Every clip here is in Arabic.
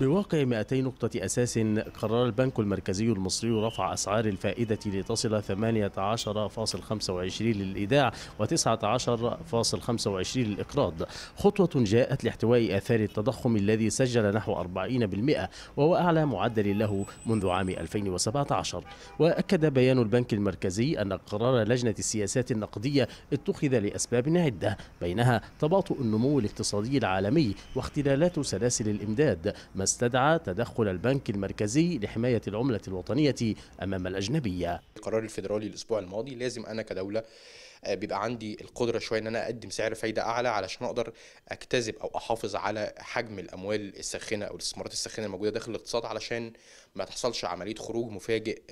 بواقع 200 نقطة أساس قرر البنك المركزي المصري رفع أسعار الفائدة لتصل 18.25 للإيداع و19.25 للإقراض، خطوة جاءت لاحتواء آثار التضخم الذي سجل نحو 40% وهو أعلى معدل له منذ عام 2017. وأكد بيان البنك المركزي أن قرار لجنة السياسات النقدية اتخذ لأسباب عدة، بينها تباطؤ النمو الاقتصادي العالمي واختلالات سلاسل الإمداد، ما استدعى تدخل البنك المركزي لحماية العملة الوطنية أمام الأجنبية. القرار الفيدرالي الأسبوع الماضي لازم أنا كدولة بيبقى عندي القدرة شوية إن أنا أقدم سعر فايدة أعلى علشان أقدر أجتذب أو أحافظ على حجم الأموال الساخنة أو الاستثمارات الساخنة الموجودة داخل الاقتصاد، علشان ما تحصلش عملية خروج مفاجئ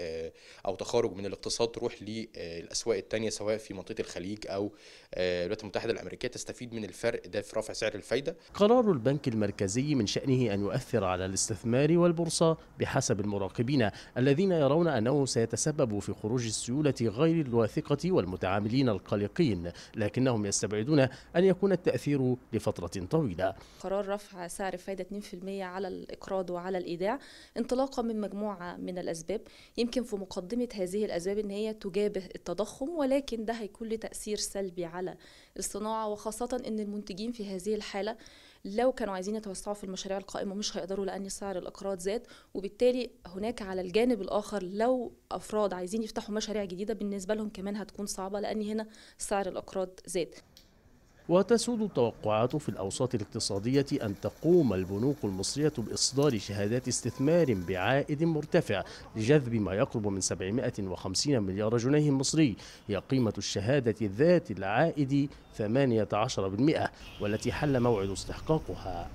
أو تخارج من الاقتصاد تروح للأسواق التانية سواء في منطقة الخليج أو الولايات المتحدة الأمريكية، تستفيد من الفرق ده في رفع سعر الفايدة. قرار البنك المركزي من شأنه أن يؤثر على الاستثمار والبورصة بحسب المراقبين الذين يرون أنه سيتسبب في خروج السيولة غير الواثقة والمتعاملين القلقين، لكنهم يستبعدون أن يكون التأثير لفترة طويلة. قرار رفع سعر فائدة 2% على الإقراض وعلى الإيداع انطلاقا من مجموعة من الأسباب، يمكن في مقدمة هذه الأسباب أن هي تجابه التضخم، ولكن ده هيكون له تأثير سلبي على الصناعة، وخاصة أن المنتجين في هذه الحالة لو كانوا عايزين يتوسعوا في المشاريع القائمة مش هيقدروا لأن سعر الإقراض زاد، وبالتالي هناك على الجانب الآخر لو أفراد عايزين يفتحوا مشاريع جديدة بالنسبة لهم كمان هتكون صعبة لأن هنا سعر الإقراض زاد. وتسود التوقعات في الأوساط الاقتصادية أن تقوم البنوك المصرية بإصدار شهادات استثمار بعائد مرتفع لجذب ما يقرب من 750 مليار جنيه مصري، هي قيمة الشهادة ذات العائد 18% والتي حل موعد استحقاقها.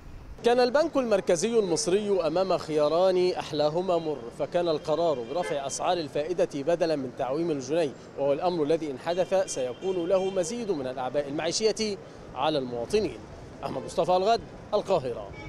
كان البنك المركزي المصري أمام خياران أحلاهما مر، فكان القرار برفع أسعار الفائدة بدلا من تعويم الجنيه، وهو الأمر الذي إن حدث سيكون له مزيد من الأعباء المعيشية على المواطنين. أحمد مصطفى، الغد، القاهرة.